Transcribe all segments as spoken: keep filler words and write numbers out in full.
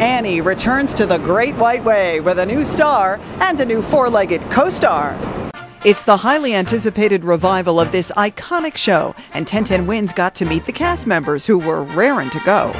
Annie returns to the Great White Way with a new star and a new four-legged co-star. It's the highly anticipated revival of this iconic show, and ten ten Wins got to meet the cast members who were raring to go.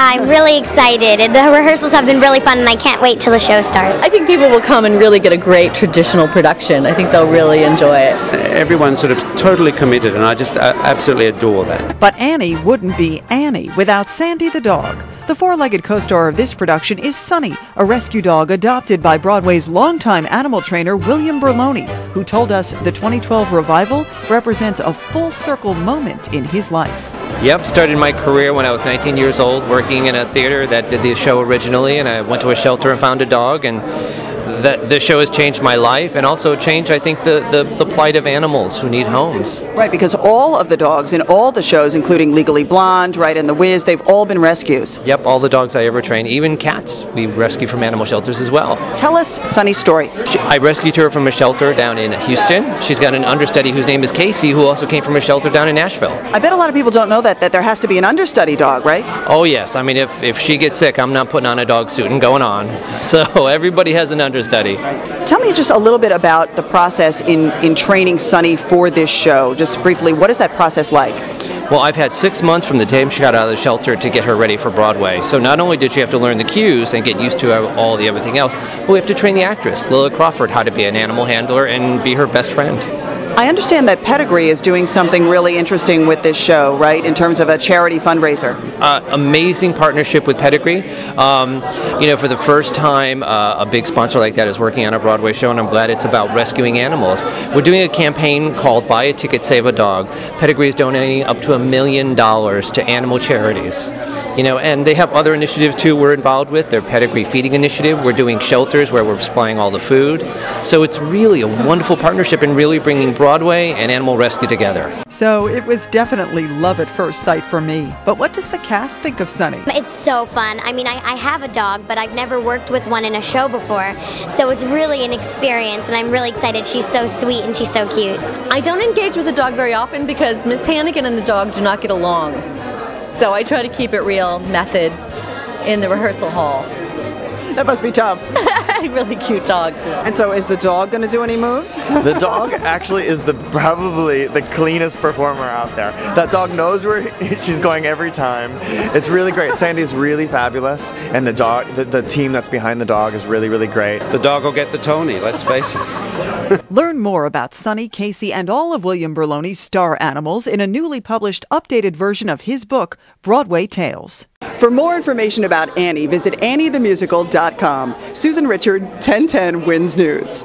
I'm really excited. The rehearsals have been really fun, and I can't wait till the show starts. I think people will come and really get a great traditional production. I think they'll really enjoy it. Everyone's sort of totally committed, and I just uh, absolutely adore that. But Annie wouldn't be Annie without Sandy the dog. The four-legged co-star of this production is Sunny, a rescue dog adopted by Broadway's longtime animal trainer William Berloni, who told us the twenty twelve revival represents a full-circle moment in his life. Yep, started my career when I was nineteen years old, working in a theater that did the show originally, and I went to a shelter and found a dog, and that this show has changed my life and also changed, I think, the, the, the plight of animals who need homes. Right, because all of the dogs in all the shows, including Legally Blonde, right, and The Wiz, they've all been rescues. Yep, all the dogs I ever trained, even cats, we rescue from animal shelters as well. Tell us Sunny's story. She, I rescued her from a shelter down in Houston. She's got an understudy whose name is Casey, who also came from a shelter down in Nashville. I bet a lot of people don't know that, that there has to be an understudy dog, right? Oh, yes. I mean, if, if she gets sick, I'm not putting on a dog suit and going on. So everybody has an understudy. Study. Tell me just a little bit about the process in, in training Sunny for this show. Just briefly, what is that process like? Well, I've had six months from the time she got out of the shelter to get her ready for Broadway. So not only did she have to learn the cues and get used to all the everything else, but we have to train the actress, Lilla Crawford, how to be an animal handler and be her best friend. I understand that Pedigree is doing something really interesting with this show, right, in terms of a charity fundraiser. Uh, amazing partnership with Pedigree. Um, you know, for the first time, uh, a big sponsor like that is working on a Broadway show, and I'm glad it's about rescuing animals. We're doing a campaign called Buy a Ticket, Save a Dog. Pedigree is donating up to a million dollars to animal charities. You know, and they have other initiatives, too, we're involved with. Their Pedigree Feeding Initiative. We're doing shelters where we're supplying all the food. So it's really a wonderful partnership and really bringing Broadway and animal rescue together. So it was definitely love at first sight for me. But what does the cast think of Sunny? It's so fun. I mean, I, I have a dog, but I've never worked with one in a show before. So it's really an experience, and I'm really excited. She's so sweet and she's so cute. I don't engage with the dog very often because Miss Hannigan and the dog do not get along. So I try to keep it real method in the rehearsal hall. That must be tough. Really cute dog. And so is the dog going to do any moves? The dog actually is the probably the cleanest performer out there. That dog knows where she's going every time. It's really great. Sandy's really fabulous, and the dog, the, the team that's behind the dog is really, really great. The dog will get the Tony, let's face it. Learn more about Sunny, Casey, and all of William Berloni's star animals in a newly published updated version of his book, Broadway Tales. For more information about Annie, visit Annie the Musical dot com. Susan Richard, ten ten Wins News.